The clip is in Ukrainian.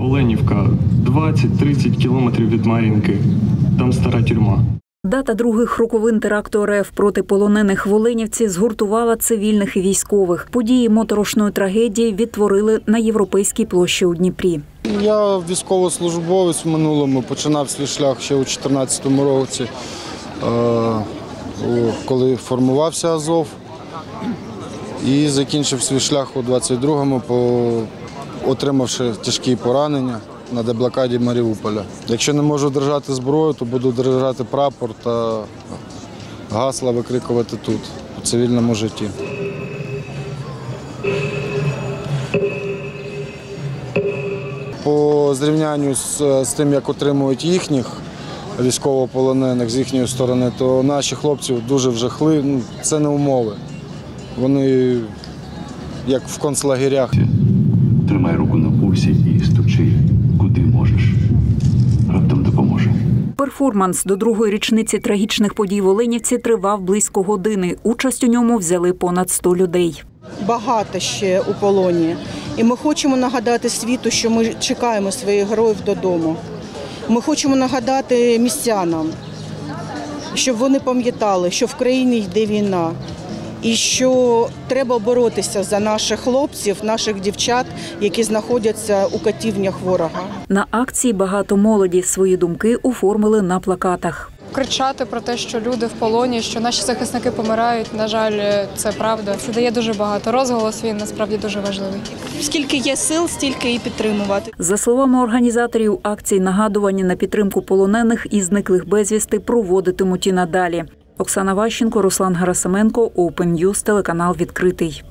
Оленівка, 20-30 кілометрів від Марінки. Там стара тюрма. Дата других роковин теракту РФ проти полонених в Оленівці згуртувала цивільних і військових. Події моторошної трагедії відтворили на Європейській площі у Дніпрі. Я військовослужбовець в минулому, починав свій шлях ще у 2014 році, коли формувався Азов, і закінчив свій шлях у 22-му, отримавши тяжкі поранення на деблокаді Маріуполя. Якщо не можу держати зброю, то буду держати прапор та гасла викрикувати тут, у цивільному житті. По зрівнянню з тим, як отримують їхніх військовополонених з їхньої сторони, то наші хлопці дуже вжахли. Ну, це не умови. Вони як в концлагерях. Тримай руку на пульсі і стучи, куди можеш. Раптом допоможе. Перформанс до другої річниці трагічних подій в Оленівці тривав близько години. Участь у ньому взяли понад 100 людей. Багато ще у полоні. І ми хочемо нагадати світу, що ми чекаємо своїх героїв додому. Ми хочемо нагадати містянам, щоб вони пам'ятали, що в країні йде війна. І що треба боротися за наших хлопців, наших дівчат, які знаходяться у катівнях ворога. На акції багато молоді свої думки оформили на плакатах. Кричати про те, що люди в полоні, що наші захисники помирають, на жаль, це правда. Це дає дуже багато. Розголос він насправді дуже важливий. Скільки є сил, стільки і підтримувати. За словами організаторів акцій, нагадування на підтримку полонених і зниклих безвісти проводитимуть і надалі. Оксана Ващенко, Руслан Герасименко, Open News, телеканал «Відкритий».